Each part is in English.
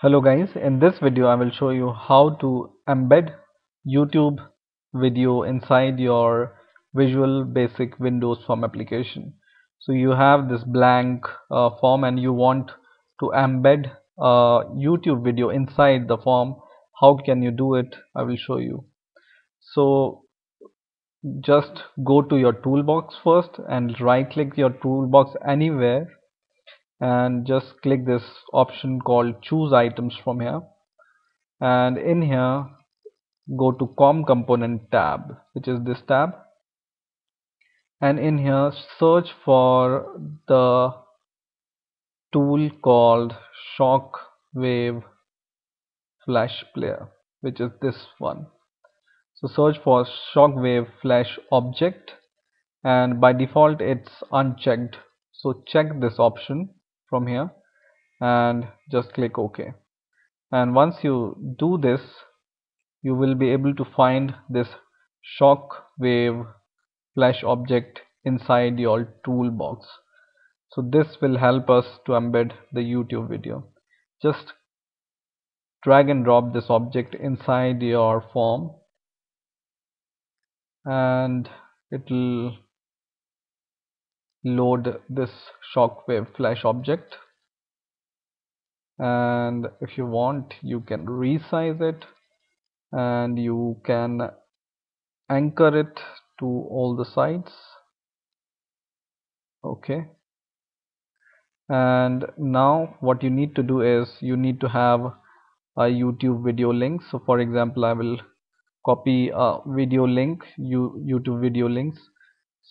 Hello guys, in this video I will show you how to embed YouTube video inside your Visual Basic Windows Form application. So you have this blank form and you want to embed YouTube video inside the form. How can you do it? I will show you. So just go to your toolbox first and right click your toolbox anywhere and just click this option called choose items from here, and in here go to COM component tab, which is this tab, and in here search for the tool called Shockwave Flash Player, which is this one. So search for Shockwave Flash object, and by default it's unchecked, so check this option from here and just click OK. And once you do this, you will be able to find this Shockwave Flash object inside your toolbox. So this will help us to embed the YouTube video. Just drag and drop this object inside your form and it will load this Shockwave Flash object, and if you want you can resize it and you can anchor it to all the sides. Okay, and now what you need to do is you need to have a YouTube video link. So for example, I will copy a video link, YouTube video links.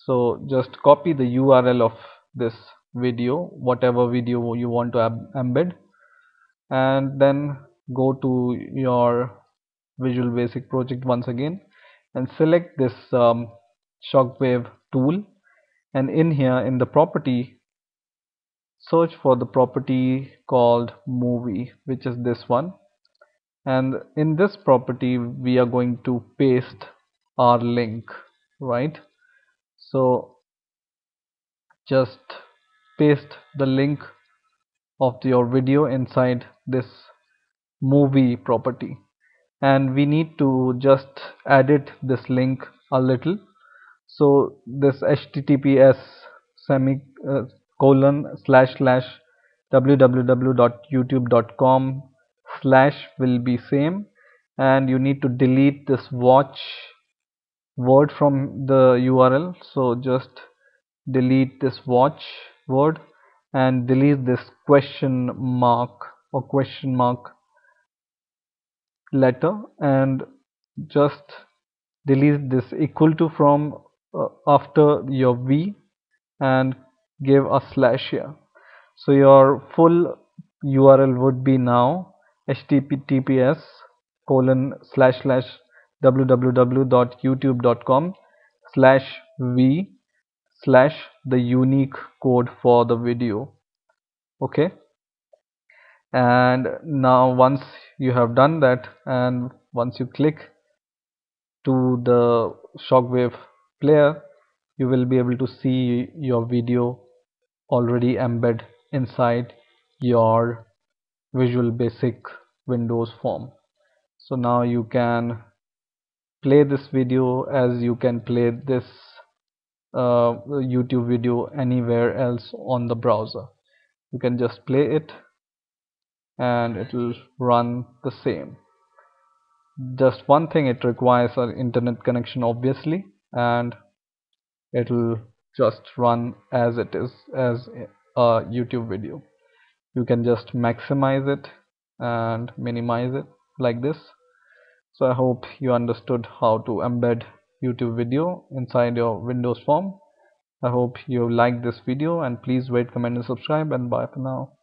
So just copy the URL of this video, whatever video you want to embed, and then go to your Visual Basic project once again and select this Shockwave tool, and in here in the property search for the property called movie, which is this one, and in this property we are going to paste our link, right? So just paste the link of your video inside this movie property, and we need to just edit this link a little. So this https://www.youtube.com/ will be same, and you need to delete this watch word from the URL. So just delete this watch word and delete this question mark or question mark letter, and just delete this equal to from after your V and give a slash here. So your full URL would be now https://www.youtube.com/v/the unique code for the video. Okay, and now once you have done that and once you click to the Shockwave player, you will be able to see your video already embedded inside your Visual Basic Windows form. So now you can play this video as you can play this YouTube video anywhere else on the browser. You can just play it and it will run the same. Just one thing, it requires an internet connection obviously, and it will just run as it is, as a YouTube video. You can just maximize it and minimize it like this. So I hope you understood how to embed YouTube video inside your Windows form. I hope you liked this video, and please rate, comment and subscribe, and bye for now.